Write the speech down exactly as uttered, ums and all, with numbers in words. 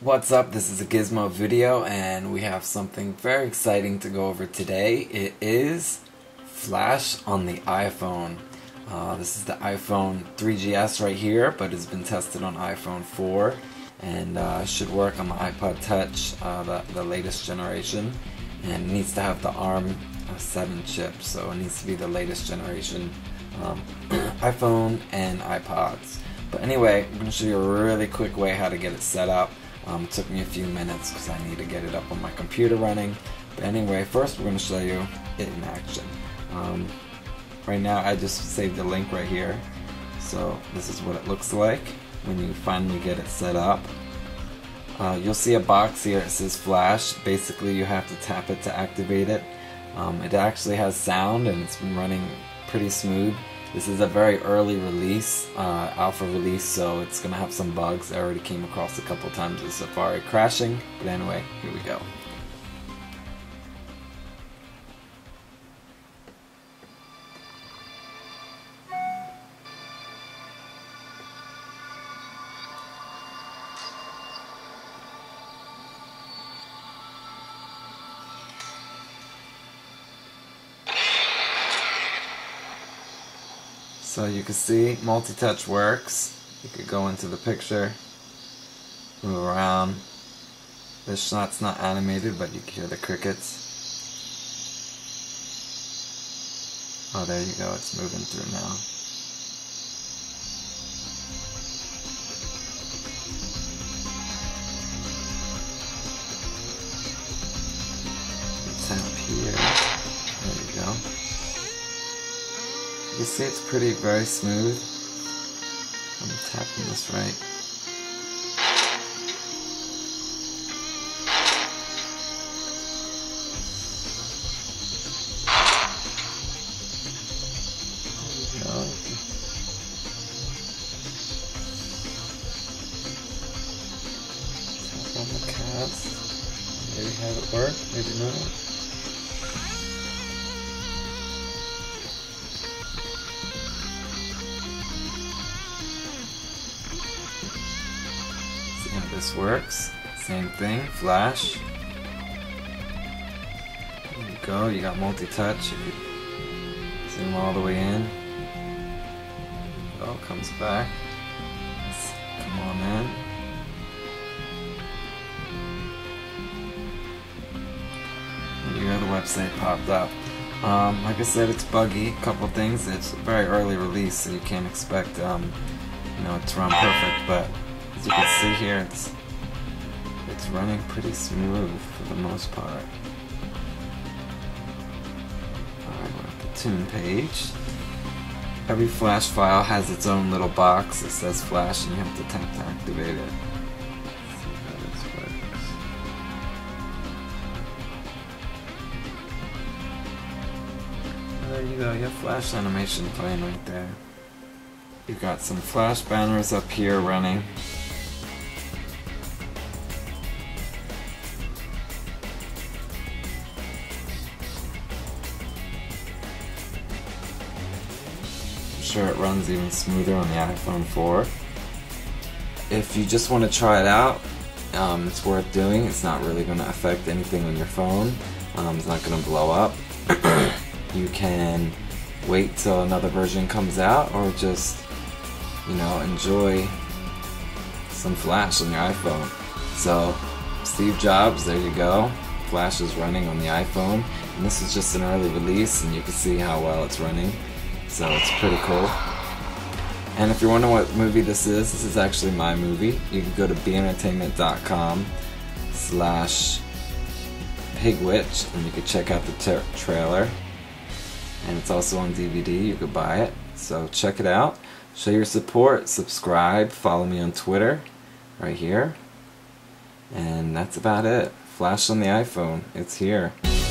What's up? This is a Gizmo video and we have something very exciting to go over today. It is Flash on the iPhone. Uh, this is the iPhone three G S right here, but it's been tested on iPhone four and uh, should work on the iPod Touch, uh, the, the latest generation, and it needs to have the ARM seven chip, so it needs to be the latest generation um, iPhone and iPods. But anyway, I'm going to show you a really quick way how to get it set up. Um, it took me a few minutes because I need to get it up on my computer running. But anyway, first we're going to show you it in action. Um, right now I just saved the link right here. So this is what it looks like when you finally get it set up. Uh, you'll see a box here, it says Flash. Basically you have to tap it to activate it. Um, it actually has sound and it's been running pretty smooth. This is a very early release, uh, alpha release, so it's going to have some bugs. I already came across a couple times with Safari crashing, but anyway, here we go. So you can see multi-touch works. You could go into the picture, move around. This shot's not animated, but you can hear the crickets. Oh, there you go, it's moving through now. It's up here, there you go. You can see it's pretty, very smooth. I'm tapping this right. There we go. Tap on the caps. Maybe have it work, maybe not. This works. Same thing, Flash. There you go, you got multi-touch. Zoom all the way in. Oh, comes back. Let's come on in. And you hear the website popped up. Um, like I said, it's buggy. A couple things. It's a very early release, so you can't expect um, you know, it to run perfect, but as you can see here, it's it's running pretty smooth for the most part. Alright, we're at the tune page. Every Flash file has its own little box. It says Flash, and you have to tap to activate it. Let's see how this works. There you go. You have Flash animation playing right there. You've got some Flash banners up here running. Sure, it runs even smoother on the iPhone four. If you just want to try it out, um, it's worth doing. It's not really going to affect anything on your phone. Um, it's not going to blow up. You can wait till another version comes out, or just, you know, enjoy some Flash on your iPhone. So, Steve Jobs, there you go. Flash is running on the iPhone, and this is just an early release, and you can see how well it's running. So it's pretty cool. And if you're wondering what movie this is, this is actually my movie. You can go to beentertainment.com slash pigwitch and you can check out the ter trailer. And it's also on D V D, you could buy it. So check it out. Show your support, subscribe, follow me on Twitter, right here. And that's about it. Flash on the iPhone, it's here.